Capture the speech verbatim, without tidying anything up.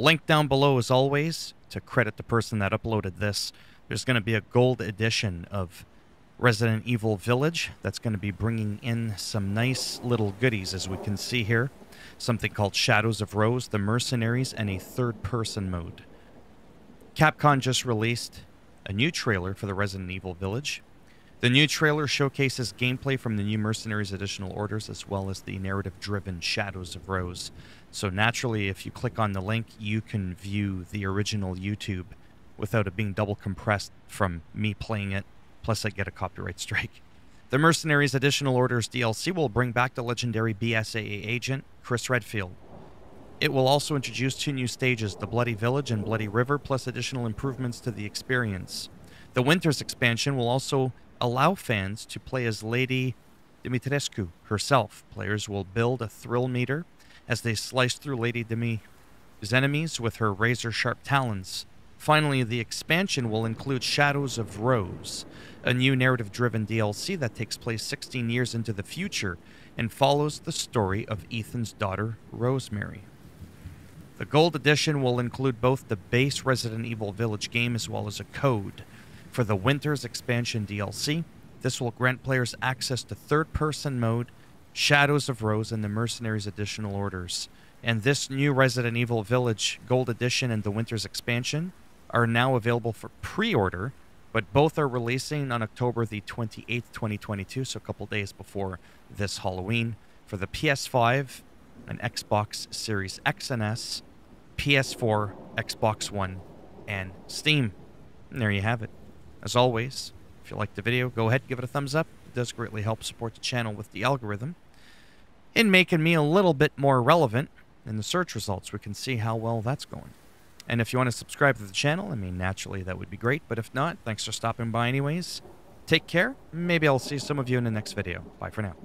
Link down below, as always, to credit the person that uploaded this. There's going to be a gold edition of Resident Evil Village that's going to be bringing in some nice little goodies, as we can see here. Something called Shadows of Rose, the Mercenaries, and a third-person mode. Capcom just released a new trailer for the Resident Evil Village. The new trailer showcases gameplay from the new Mercenaries Additional Orders, as well as the narrative-driven Shadows of Rose. So naturally, if you click on the link, you can view the original YouTube without it being double compressed from me playing it, plus I get a copyright strike. The Mercenaries Additional Orders D L C will bring back the legendary B S A A agent, Chris Redfield. It will also introduce two new stages, the Bloody Village and Bloody River, plus additional improvements to the experience. The Winters expansion will also allow fans to play as Lady Dimitrescu herself. Players will build a thrill meter as they slice through Lady Dimi's enemies with her razor-sharp talons. Finally, the expansion will include Shadows of Rose, a new narrative-driven D L C that takes place sixteen years into the future and follows the story of Ethan's daughter, Rosemary. The Gold Edition will include both the base Resident Evil Village game as well as a code for the Winters expansion D L C. This will grant players access to third-person mode, Shadows of Rose, and the Mercenaries Additional Orders. And this new Resident Evil Village Gold Edition and the Winters expansion are now available for pre-order, but both are releasing on October the twenty-eighth, twenty twenty-two, so a couple days before this Halloween, for the P S five and Xbox Series X and S, P S four, Xbox One, and Steam. And there you have it. As always, if you liked the video, go ahead, give it a thumbs up. It does greatly help support the channel with the algorithm in making me a little bit more relevant in the search results. We can see how well that's going. And if you want to subscribe to the channel, I mean, naturally, that would be great. But if not, thanks for stopping by anyways. Take care. Maybe I'll see some of you in the next video. Bye for now.